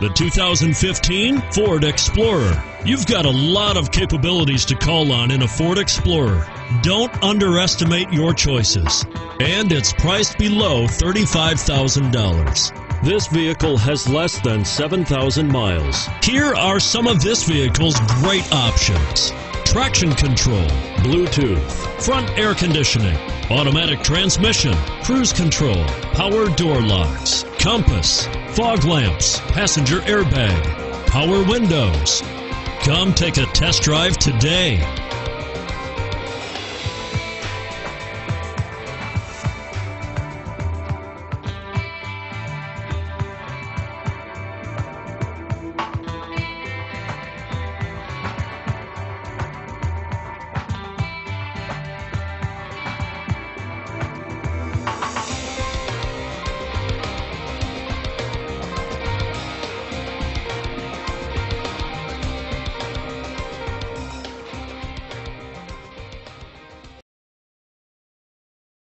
The 2015 Ford Explorer. You've got a lot of capabilities to call on in a Ford Explorer. Don't underestimate your choices. And it's priced below $35,000. This vehicle has less than 7,000 miles. Here are some of this vehicle's great options: traction control, Bluetooth, front air conditioning, automatic transmission, cruise control, power door locks, compass, fog lamps, passenger airbag, power windows. Come take a test drive today.